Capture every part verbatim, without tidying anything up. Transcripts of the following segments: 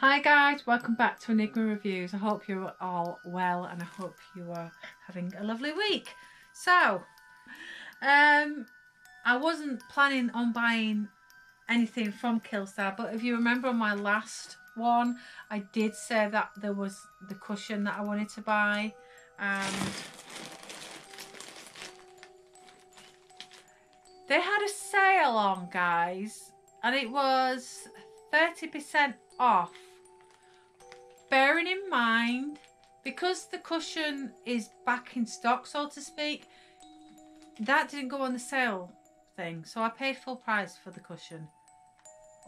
Hi guys, welcome back to Enigma Reviews. I hope you're all well and I hope you are having a lovely week. So, um, I wasn't planning on buying anything from Killstar, but if you remember on my last one, I did say that there was the cushion that I wanted to buy. And they had a sale on, guys, and it was thirty percent off. Bearing in mind, because the cushion is back in stock, so to speak, that didn't go on the sale thing, so I paid full price for the cushion.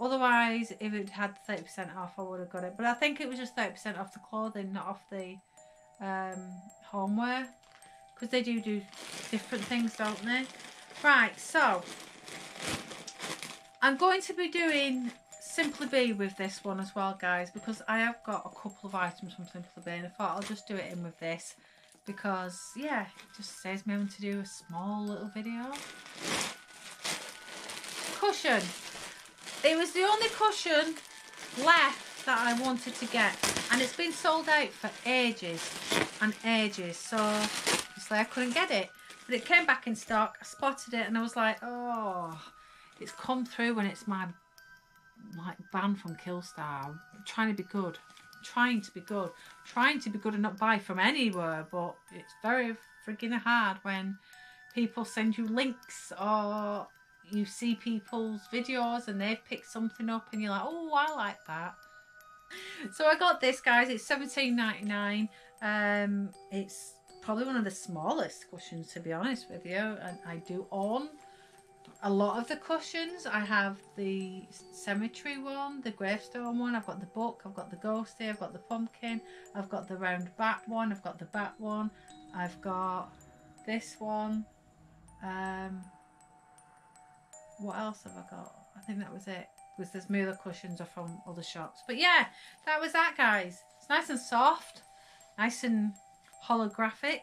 Otherwise, if it had thirty percent off, I would have got it. But I think it was just thirty percent off the clothing, not off the um, homeware, because they do do different things, don't they? Right, so I'm going to be doing Simply Be with this one as well, guys, because I have got a couple of items from Simply Be and I thought I'll just do it in with this because, yeah, it just saves me having to do a small little video. Cushion. It was the only cushion left that I wanted to get, and it's been sold out for ages and ages, so obviously I couldn't get it. But it came back in stock, I spotted it and I was like, oh, it's come through when it's my like ban from Killstar. I'm trying to be good. I'm trying to be good. I'm trying to be good and not buy from anywhere, but it's very friggin' hard when people send you links or you see people's videos and they've picked something up and you're like, oh, I like that. So I got this, guys. It's seventeen ninety-nine. Um, it's probably one of the smallest cushions, to be honest with you, and I do own a lot of the cushions. I have the cemetery one, the gravestone one, I've got the book, I've got the ghosty, I've got the pumpkin, I've got the round bat one, I've got the bat one, I've got this one. Um, what else have I got? I think that was it, because there's more cushions are from other shops. But yeah, that was that, guys. It's nice and soft, nice and holographic.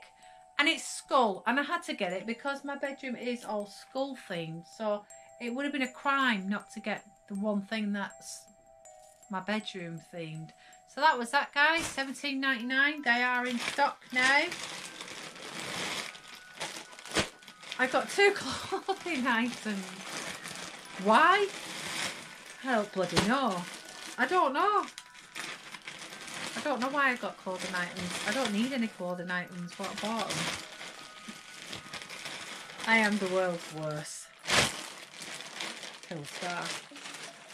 And it's skull, and I had to get it because my bedroom is all skull themed, so it would have been a crime not to get the one thing that's my bedroom themed. So that was that, guys. Seventeen ninety-nine. They are in stock now. I got two clothing items. Why? I don't bloody know. I don't know. I don't know why I got clothing items. I don't need any clothing items, but I bought them. I am the world's worst. Killstar.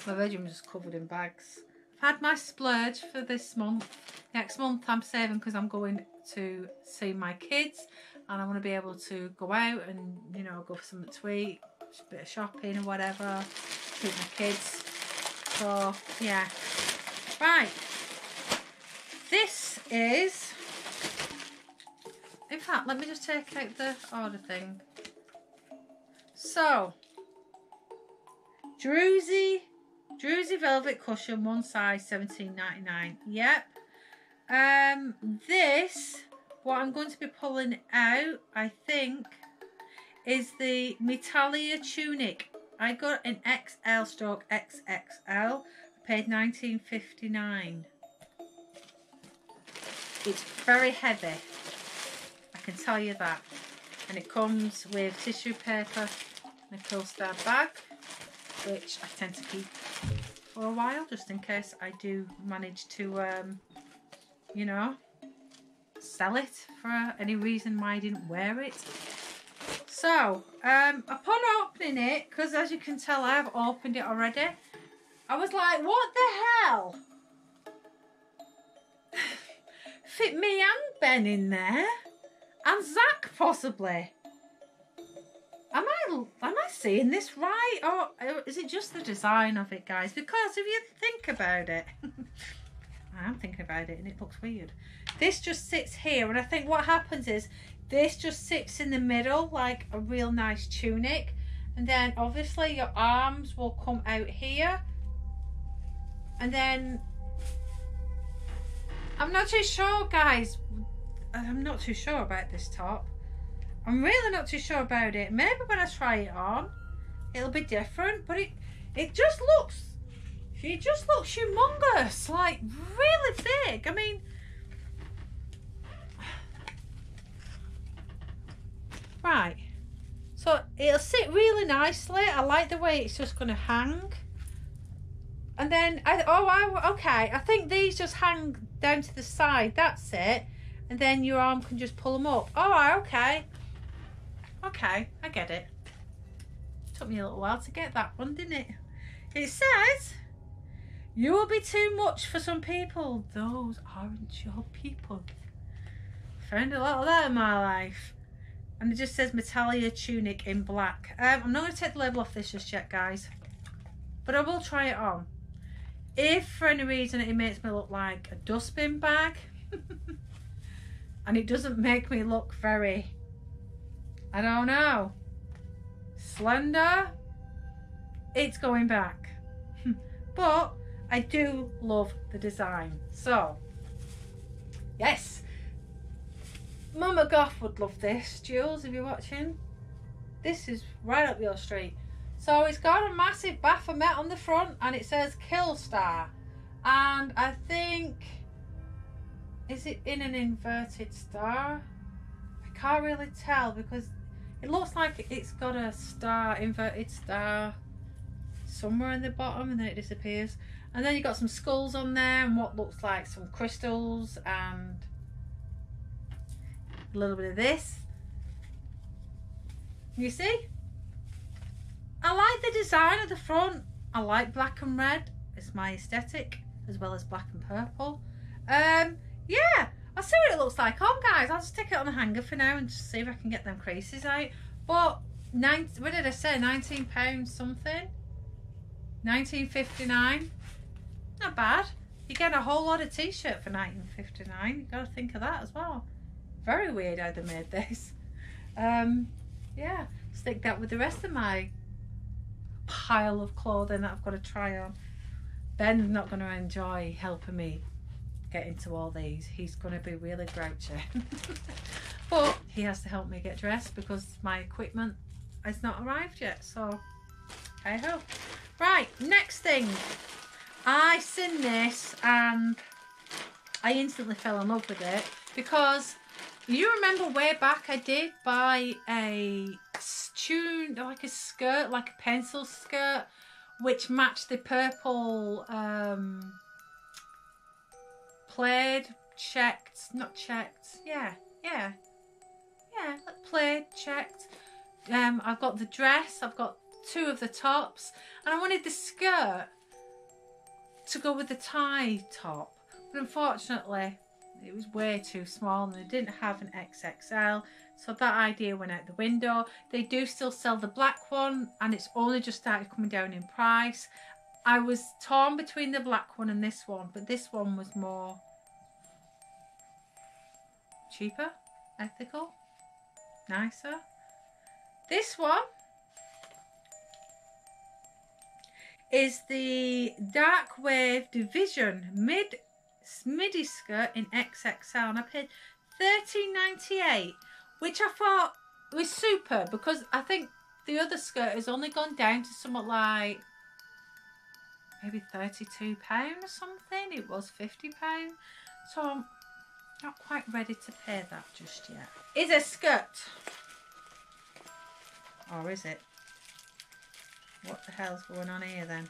My bedroom is covered in bags. I've had my splurge for this month. Next month I'm saving because I'm going to see my kids and I want to be able to go out and, you know, go for something to eat, a bit of shopping or whatever, treat my kids. So, yeah. Right. This is, in fact, let me just take out the order thing. So, Druzy, Druzy Velvet Cushion, one size, seventeen ninety-nine. Yep. Um, this, what I'm going to be pulling out, I think, is the Metalia Tunic. I got an X L stroke X X L, paid nineteen fifty-nine. It's very heavy, I can tell you that. And it comes with tissue paper and a Killstar bag, which I tend to keep for a while, just in case I do manage to, um, you know, sell it for any reason why I didn't wear it. So, um, upon opening it, because as you can tell, I have opened it already, I was like, what the hell? Fit me and Ben in there, and Zach possibly. Am I am I seeing this right, or is it just the design of it, guys? Because if you think about it, I am thinking about it, and it looks weird. This just sits here, and I think what happens is this just sits in the middle like a real nice tunic, and then obviously your arms will come out here, and then. I'm not too sure, guys. I'm not too sure about this top. I'm really not too sure about it. Maybe when I try it on, it'll be different. But it, it just looks, if It just looks humongous, like really big. I mean, right, so it'll sit really nicely. I like the way it's just going to hang. And then, I, oh, I, okay, I think these just hang down to the side, that's it. And then your arm can just pull them up. Oh, okay. Okay, I get it. Took me a little while to get that one, didn't it? It says, you will be too much for some people. Those aren't your people. Found a lot of that in my life. And it just says Metallia Tunic in black. Um, I'm not going to take the label off this just yet, guys. But I will try it on. If for any reason it makes me look like a dustbin bag, and it doesn't make me look very, I don't know, slender, it's going back. But I do love the design. So, yes. Mama Goff would love this, Jules, if you're watching. This is right up your street. So it's got a massive Baphomet on the front and it says Killstar. And I think, is it in an inverted star? I can't really tell because it looks like it's got a star, inverted star, somewhere in the bottom, and then it disappears. And then you've got some skulls on there and what looks like some crystals and a little bit of this. You see, I like the design of the front. I like black and red, it's my aesthetic, as well as black and purple. Um yeah, I'll see what it looks like on, guys. I'll stick it on the hanger for now and just see if I can get them creases out. But nine, what did I say, nineteen pounds something, nineteen fifty-nine, not bad. You get a whole lot of t-shirt for nineteen fifty-nine. You've got to think of that as well. Very weird how they made this. Um, yeah, stick that with the rest of my pile of clothing that I've got to try on. Ben's not going to enjoy helping me get into all these. He's going to be really grouchy. But he has to help me get dressed because my equipment has not arrived yet. So, I hope. Right, next thing. I seen this and I instantly fell in love with it because you remember way back I did buy a tune, like a skirt, like a pencil skirt, which matched the purple um, plaid checked, not checked, yeah, yeah, yeah, plaid checked. Um, I've got the dress, I've got two of the tops, and I wanted the skirt to go with the tie top, but unfortunately it was way too small and they didn't have an X X L, so that idea went out the window. They do still sell the black one and it's only just started coming down in price. I was torn between the black one and this one, but this one was more cheaper, ethical, nicer. This one is the Dark Wave Division mid midi skirt in X X L, and I paid thirteen ninety-eight, which I thought was super because I think the other skirt has only gone down to somewhat like maybe thirty-two pounds or something. It was fifty pounds, so I'm not quite ready to pay that just yet. Is a skirt, or is it? What the hell's going on here then?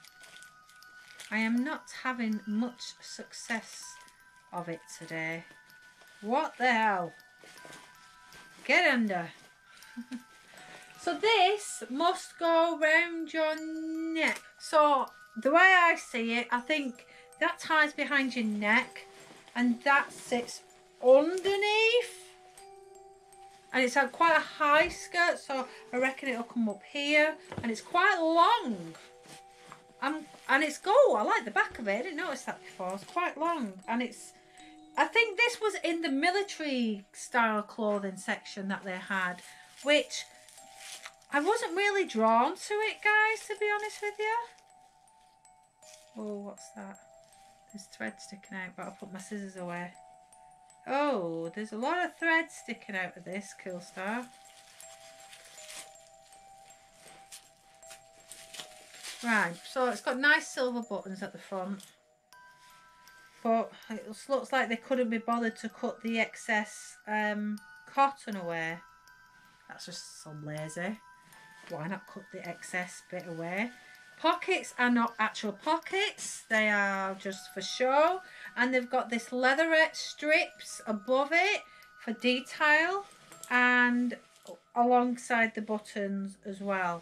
I am not having much success of it today. What the hell? Get under. So this must go round your neck. So the way I see it, I think that ties behind your neck and that sits underneath. And it's had quite a high skirt, so I reckon it'll come up here. And it's quite long. Um, and it's gold. Oh, I like the back of it. I didn't notice that before. It's quite long. And it's, I think this was in the military style clothing section that they had, which I wasn't really drawn to it, guys, to be honest with you. Oh, what's that? There's thread sticking out, but I'll put my scissors away. Oh, there's a lot of thread sticking out of this Killstar. Right, so it's got nice silver buttons at the front, but it looks like they couldn't be bothered to cut the excess um, cotton away. That's just so lazy. Why not cut the excess bit away? Pockets are not actual pockets, they are just for show, and they've got this leatherette strips above it for detail and alongside the buttons as well.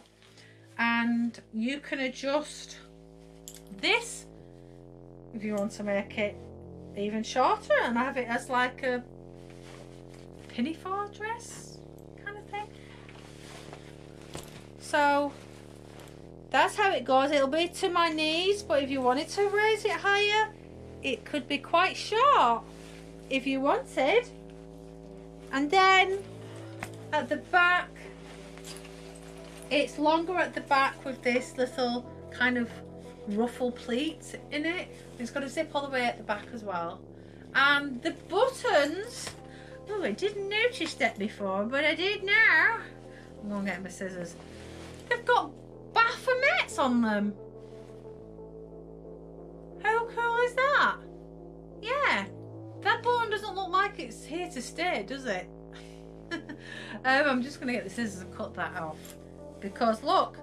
And you can adjust this if you want to make it even shorter and have it as like a pinafore dress kind of thing. So that's how it goes. It'll be to my knees, but if you wanted to raise it higher, it could be quite short if you wanted. And then at the back, it's longer at the back with this little kind of ruffle pleat in it. It's got a zip all the way at the back as well. And the buttons, oh, I didn't notice that before, but I did now. I'm going to get my scissors. They've got baphomets on them. How cool is that? Yeah. That button doesn't look like it's here to stay, does it? um, I'm just going to get the scissors and cut that off. Because look,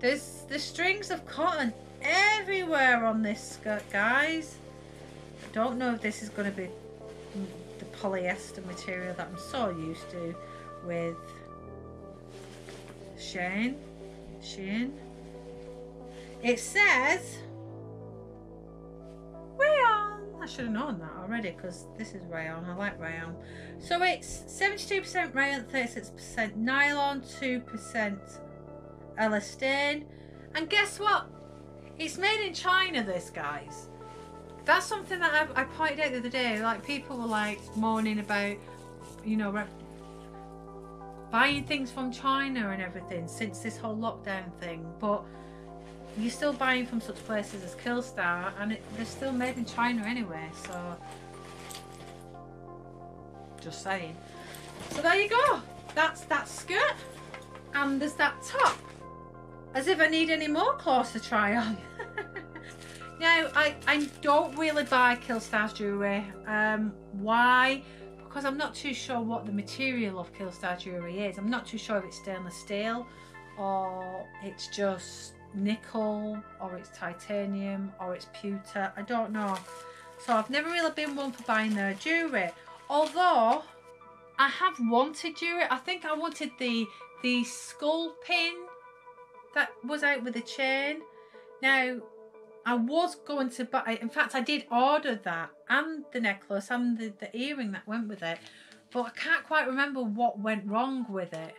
there's the strings of cotton everywhere on this skirt, guys. I don't know if this is going to be the polyester material that I'm so used to with Shane. Shane. It says rayon. I should have known that already because this is rayon. I like rayon. So it's seventy-two percent rayon, thirty-six percent nylon, two percent elastane. And guess what? It's made in China, this, guys. That's something that I, I pointed out the other day. Like, people were like moaning about, you know, buying things from China and everything since this whole lockdown thing, but you're still buying from such places as Killstar, and it, they're still made in China anyway, so just saying. So there you go, that's that skirt, and there's that top. As if I need any more clothes to try on. Now, I, I don't really buy Killstar's jewellery. Um, why? Because I'm not too sure what the material of Killstar jewellery is. I'm not too sure if it's stainless steel, or it's just nickel, or it's titanium, or it's pewter. I don't know. So I've never really been one for buying their jewellery. Although, I have wanted jewellery. I think I wanted the, the skull pin that was out with the chain. Now, I was going to buy, in fact I did order that, and the necklace and the, the earring that went with it, but I can't quite remember what went wrong with it.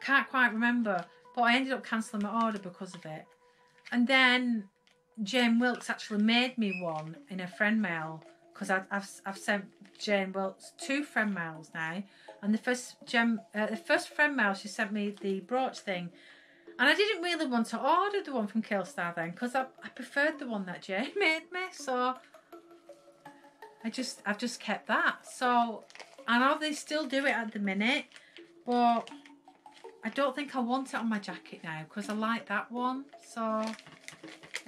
I can't quite remember, but I ended up cancelling my order because of it. And then Jane Wilkes actually made me one in a friend mail, because I've, I've, I've sent Jane Wilkes two friend mails now, and the first, gem, uh, the first friend mail she sent me the brooch thing. And I didn't really want to order the one from Killstar then, because I, I preferred the one that Jane made me, so I just, I've just kept that. So I know they still do it at the minute, but I don't think I want it on my jacket now, because I like that one. So, and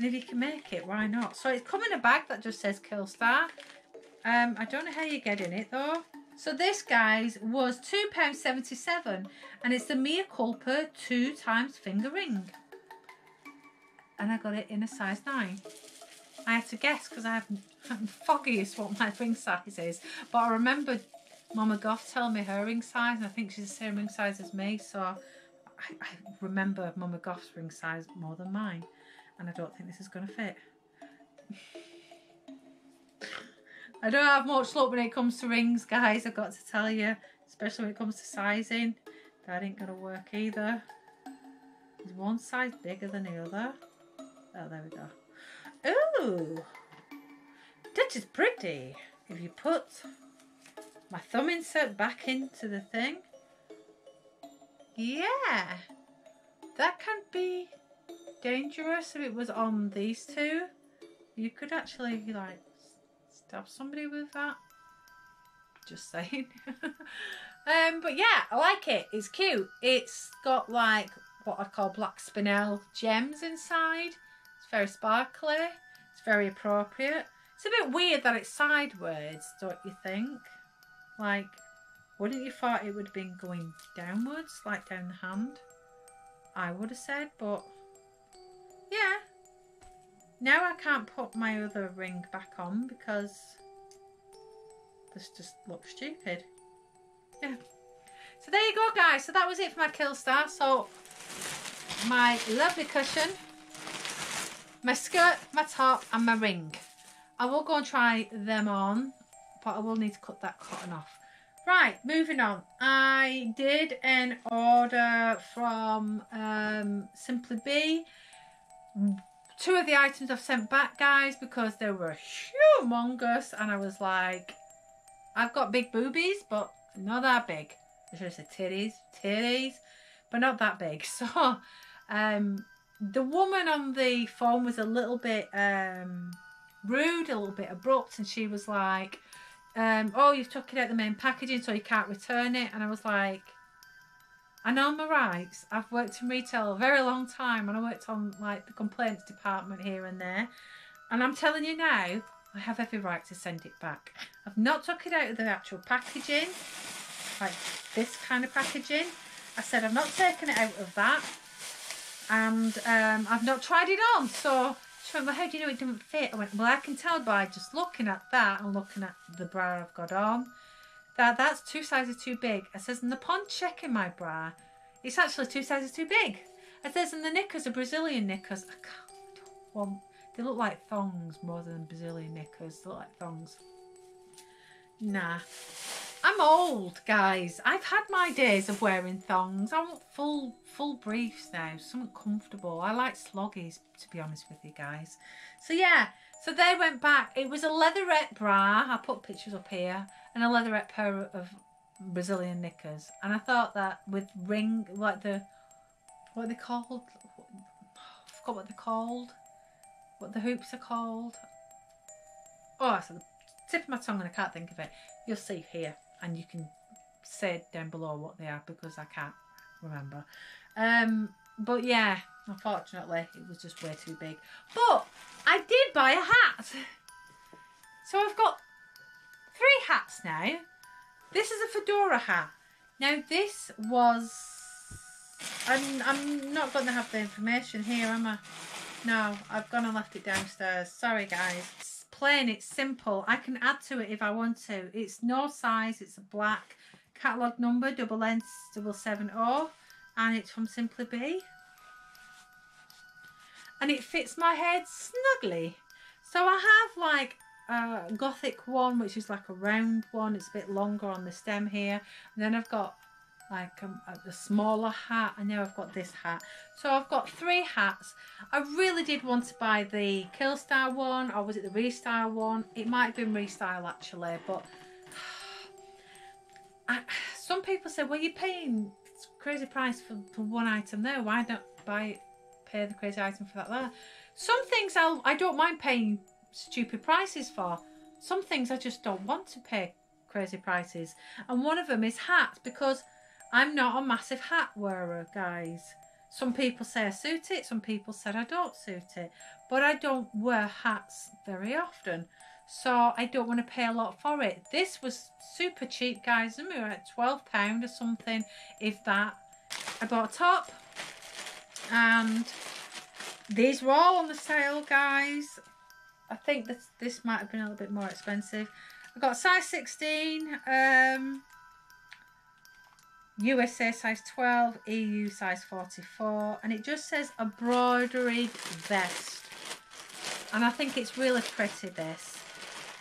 if you can make it, why not? So it's come in a bag that just says Killstar. Um, I don't know how you get in it though. So this, guys, was two pounds seventy-seven, and it's the Mea Culpa two times finger ring. And I got it in a size nine. I had to guess because I'm foggy as what my ring size is. But I remembered Mama Goff telling me her ring size, and I think she's the same ring size as me. So I, I remember Mama Goff's ring size more than mine. And I don't think this is going to fit. I don't have much luck when it comes to rings, guys, I've got to tell you. Especially when it comes to sizing. That ain't going to work either. Is one size bigger than the other? Oh, there we go. Ooh! That is pretty. If you put my thumb insert back into the thing. Yeah! That can be dangerous if it was on these two. You could actually, like, stab somebody with that, just saying. um but yeah, I like it. It's cute. It's got like what I call black spinel gems inside. It's very sparkly. It's very appropriate. It's a bit weird that it's sideways, don't you think? Like, wouldn't you thought it would have been going downwards, like down the hand? I would have said, but yeah. Now I can't put my other ring back on because this just looks stupid. Yeah. So there you go, guys. So that was it for my Killstar. So my lovely cushion, my skirt, my top and my ring. I will go and try them on, but I will need to cut that cotton off. Right, moving on. I did an order from um, Simply Be. Two of the items I've sent back, guys, because they were humongous. And I was like, I've got big boobies, but not that big. I should have said titties, titties, but not that big. So um, the woman on the phone was a little bit um, rude, a little bit abrupt. And she was like, um, oh, you've took it out the main packaging, so you can't return it. And I was like, I know my rights. I've worked in retail a very long time, and I worked on like the complaints department here and there. And I'm telling you now, I have every right to send it back. I've not took it out of the actual packaging, like this kind of packaging. I said I've not taken it out of that, and um, I've not tried it on. So she went, well, how do you know it didn't fit? I went, well, I can tell by just looking at that and looking at the bra I've got on. That, that's two sizes too big. I says, and upon checking my bra, it's actually two sizes too big. I says, and the knickers are Brazilian knickers. I can't, don't want, they look like thongs more than Brazilian knickers. They look like thongs. Nah. I'm old, guys. I've had my days of wearing thongs. I want full, full briefs now. Something comfortable. I like sloggies, to be honest with you guys. So, yeah. So they went back. It was a leatherette bra. I put pictures up here, and a leatherette pair of Brazilian knickers. And I thought that with ring, like the, what are they called? I forgot what they're called. What the hoops are called. Oh, it's at the tip of my tongue and I can't think of it. You'll see here, and you can say down below what they are because I can't remember. Um, but yeah, unfortunately, it was just way too big. But I did buy a hat. So I've got three hats now. This is a fedora hat. Now this was... I'm, I'm not going to have the information here, am I? No, I've gone and left it downstairs. Sorry, guys. It's plain, it's simple. I can add to it if I want to. It's no size. It's a black catalogue number, double N double seven O, and it's from Simply Be. And it fits my head snugly. So I have like a gothic one, which is like a round one. It's a bit longer on the stem here. And then I've got like a, a smaller hat. And now I've got this hat. So I've got three hats. I really did want to buy the Killstar one, or was it the Restyle one? It might have been Restyle actually, but I, some people say, well, you're paying crazy price for, for one item there. Why not buy it? Pay the crazy item for that there. Some things I'll, I don't mind paying stupid prices for. Some things I just don't want to pay crazy prices. And one of them is hats, because I'm not a massive hat wearer, guys. Some people say I suit it. Some people said I don't suit it. But I don't wear hats very often. So I don't want to pay a lot for it. This was super cheap, guys. We were at twelve pounds or something, if that. I bought a top. And these were all on the sale, guys. I think that this might have been a little bit more expensive. I got size sixteen, um, U S A size twelve, E U size forty-four, and it just says a broidered vest. And I think it's really pretty, this.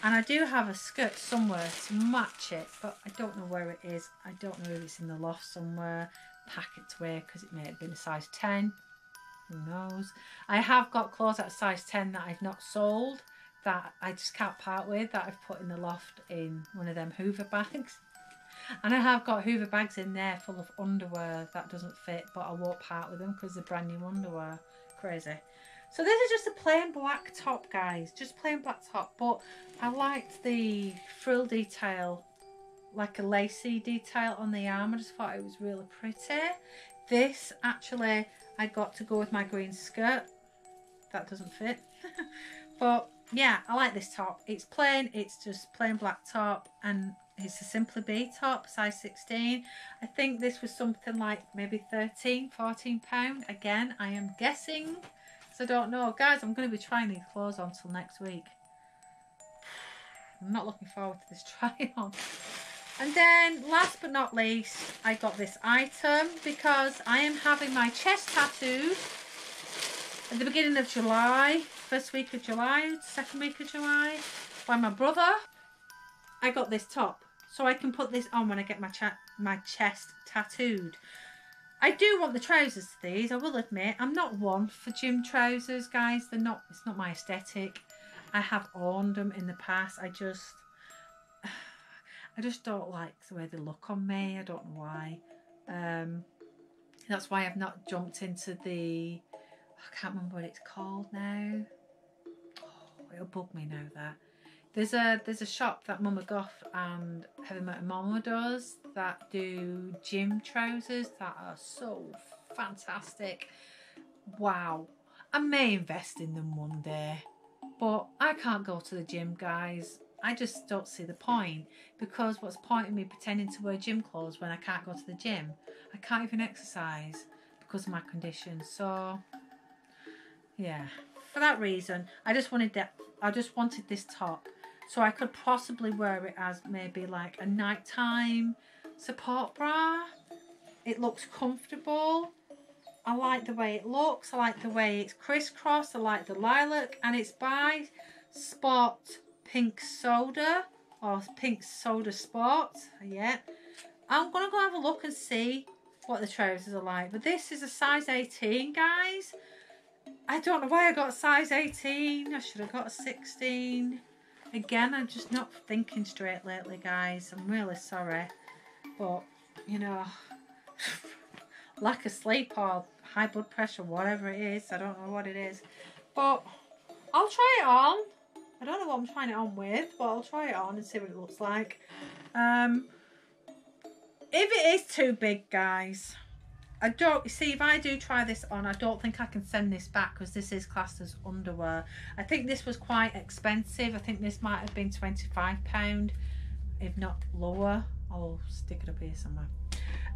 And I do have a skirt somewhere to match it, but I don't know where it is. I don't know if it's in the loft somewhere. Packets wear, because it may have been a size ten, who knows. I have got clothes at a size ten that I've not sold, that I just can't part with, that I've put in the loft in one of them Hoover bags. And I have got Hoover bags in there full of underwear that doesn't fit, but I won't part with them because they're brand new underwear. Crazy. So this is just a plain black top, guys, just plain black top, but I liked the frill detail, like a lacy detail on the arm. I just thought it was really pretty. This actually I got to go with my green skirt. That doesn't fit. But yeah, I like this top. It's plain, it's just plain black top, and it's a Simply Be top, size sixteen. I think this was something like maybe thirteen, fourteen pound. Again, I am guessing, so I don't know. Guys, I'm going to be trying these clothes on till next week. I'm not looking forward to this try on. And then last but not least, I got this item because I am having my chest tattooed at the beginning of July, first week of July, second week of July, by my brother. I got this top so I can put this on when I get my cha my chest tattooed. I do want the trousers to these, I will admit. I'm not one for gym trousers, guys. They're not, it's not my aesthetic. I have owned them in the past. I just, I just don't like the way they look on me. I don't know why. Um, that's why I've not jumped into the, I can't remember what it's called now. Oh, it'll bug me now, that. There's a there's a shop that Mama Goff and Heavy Metal Mama does that do gym trousers that are so fantastic. Wow. I may invest in them one day, but I can't go to the gym, guys. I just don't see the point, because what's the point in me pretending to wear gym clothes when I can't go to the gym? I can't even exercise because of my condition. So yeah, for that reason, I just wanted that. I just wanted this top so I could possibly wear it as maybe like a nighttime support bra. It looks comfortable. I like the way it looks. I like the way it's crisscrossed. I like the lilac, and it's by Spot Pink Soda, or Pink Soda Spot. Yeah, I'm gonna go have a look and see what the trousers are like. But this is a size eighteen, guys. I don't know why I got a size eighteen. I should have got a sixteen. Again, I'm just not thinking straight lately, guys. I'm really sorry, but you know, lack of sleep or high blood pressure, whatever it is, I don't know what it is, but I'll try it on. I don't know what I'm trying it on with, but I'll try it on and see what it looks like. Um, if it is too big, guys, I don't, see, if I do try this on, I don't think I can send this back because this is classed as underwear. I think this was quite expensive. I think this might have been twenty-five pounds, if not lower. I'll stick it up here somewhere.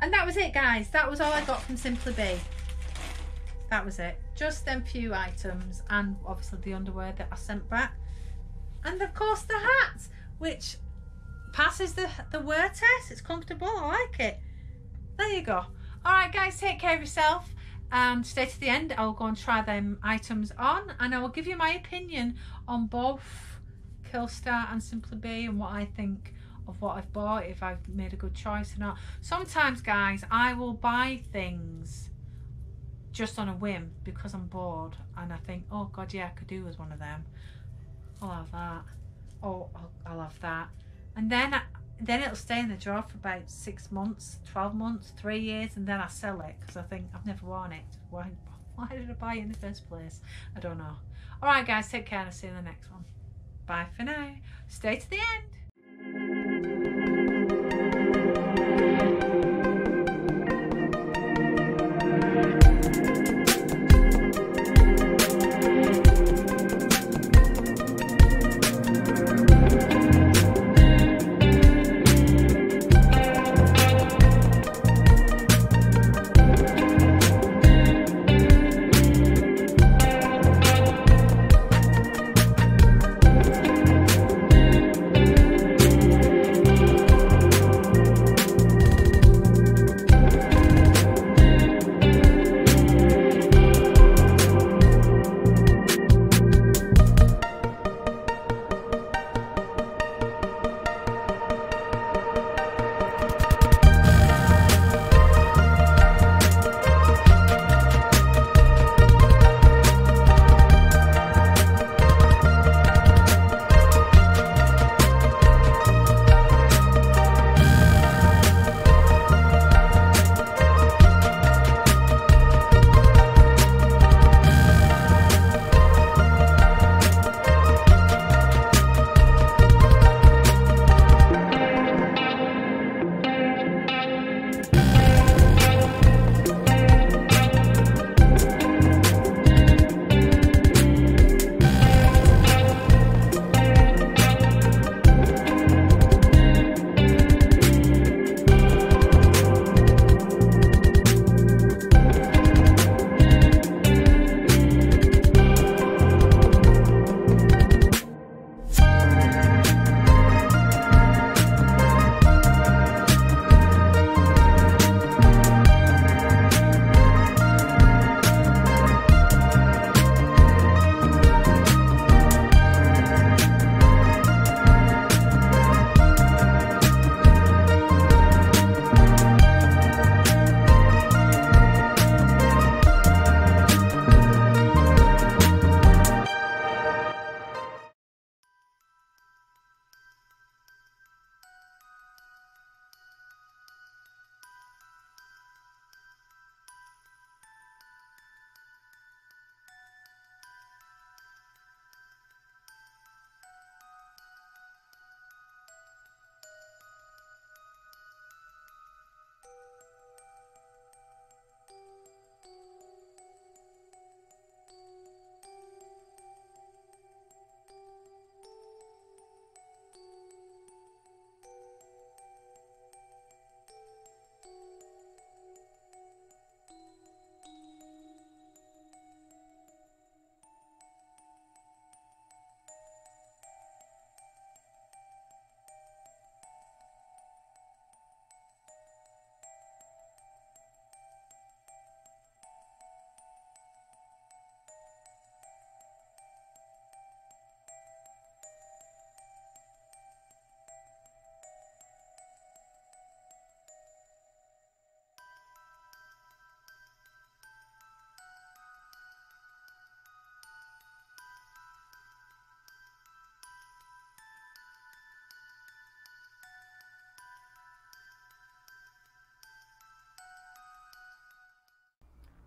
And that was it, guys. That was all I got from Simply Be. That was it. Just them few items, and obviously the underwear that I sent back. And of course the hat, which passes the, the wear test. It's comfortable, I like it. There you go. All right, guys, take care of yourself and stay to the end. I'll go and try them items on, and I will give you my opinion on both Killstar and Simply Be, and what I think of what I've bought, if I've made a good choice or not. Sometimes, guys, I will buy things just on a whim because I'm bored, and I think, oh god, yeah, I could do with one of them. I'll have that. Oh, I'll have that. And then I, then it'll stay in the drawer for about six months, twelve months, three years, and then I sell it because I think I've never worn it. Why, why did I buy it in the first place? I don't know. All right, guys, take care, and I'll see you in the next one. Bye for now. Stay to the end. Thank you.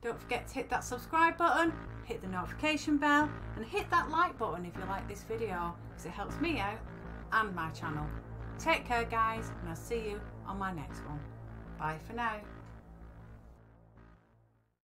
Don't forget to hit that subscribe button, hit the notification bell, and hit that like button if you like this video, because it helps me out and my channel. Take care guys, and I'll see you on my next one. Bye for now.